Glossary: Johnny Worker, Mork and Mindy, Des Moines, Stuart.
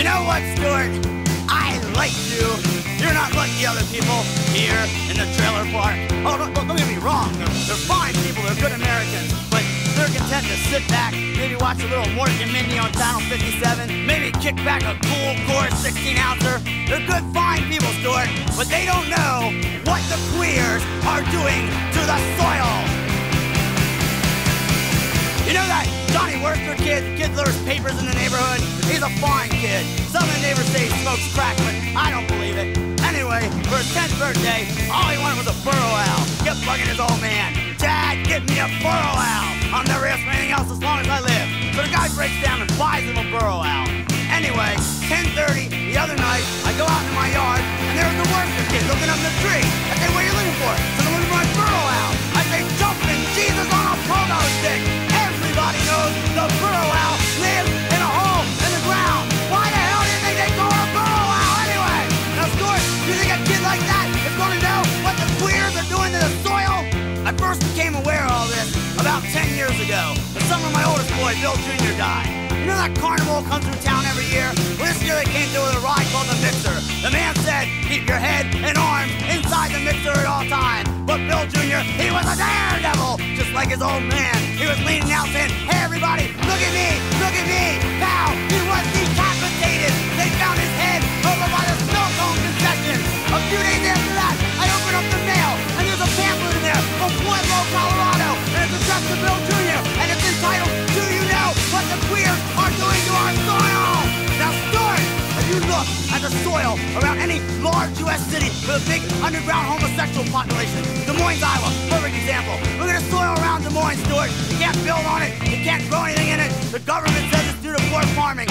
You know what, Stuart? I like you. You're not like the other people here in the trailer park. Oh, don't get me wrong. They're fine people. They're good Americans. But they're content to sit back, maybe watch a little Mork and Mindy on Channel 57, maybe kick back a cool, gorge 16-ouncer. They're good, fine people, Stuart. But they don't know what the queers are doing to the soil. You know that Johnny Worker kid? The kid litters papers in the neighborhood. He's a fine kid. Some of the neighbors say he smokes crack, but I don't believe it. Anyway, for his 10th birthday, all he wanted was a burrow owl. Kept bugging his old man. Dad, get me a burrow owl. I'll never ask for anything else as long as I live. So the guy breaks down and buys him a burrow owl. Anyway, 10:30 the other night, I go out in my yard, and there was the Worker kid looking up the tree. I say, what are you looking for? So I'm looking for my burrow owl. I say, jumping Jesus on a promo stick. Everybody knows the burrow owl lives in a hole in the ground. Why the hell do you think they call a burrow owl anyway? Now, Stuart, you think a kid like that is going to know what the queers are doing to the soil? I first became aware of all this about 10 years ago. The summer my oldest boy, Bill Jr., died. You know that carnival comes through town every year? Well, this year they came through with a ride called the Mixer. The man said, keep your head and arms inside the Mixer at all times. But Bill Jr., he was a daredevil, just like his old man. He was leaning out saying, hey, everybody, look at me, pow. He was decapitated. They found his head over by the snow cone concession. A few days after that, I opened up the mail, and there's a pamphlet in there from Pueblo, Colorado, and it's addressed to Bill Jr., and it's entitled, Do You Know What the Queers Are Doing to Our Soil? Now, Stuart, if you look at the soil around any large U.S. city with a big underground homosexual population, Des Moines, Iowa, perfect example. Look at the soil around Des Moines, Stuart. You can't build on it. You can't grow anything in it. The government says it's due to poor farming.